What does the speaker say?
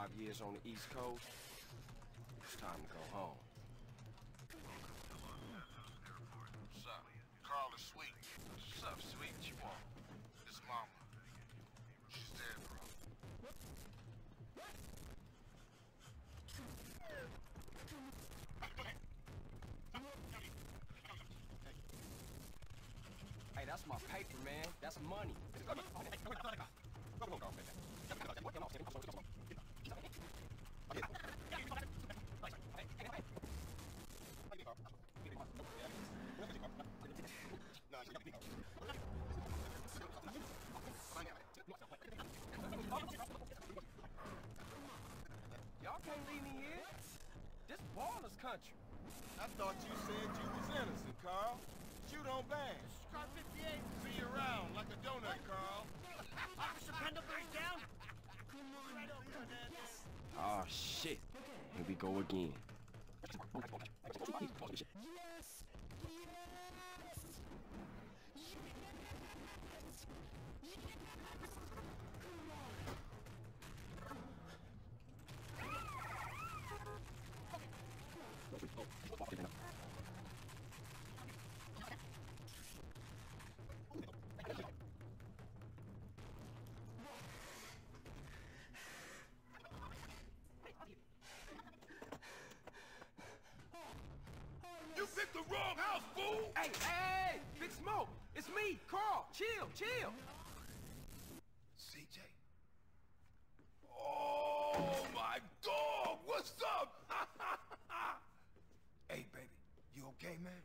5 years on the East Coast, it's time to go home. What's up? Carl is sweet. What's up, sweet? What you want? It's mama. She's dead, bro. Hey, that's my paper, man. That's money. Y'all can't leave me here. This baller's country. I thought you said you was innocent, Carl. Shoot on bang. Car 58. See you around like a donut, Carl. Officer Pendleton down. Come on, right over there. Oh shit. Here we go again. Yes. You picked the wrong house, fool! Hey, hey, hey! Big Smoke! It's me, Carl! Chill, chill! CJ? Oh, my dog! What's up? Hey, baby, you okay, man?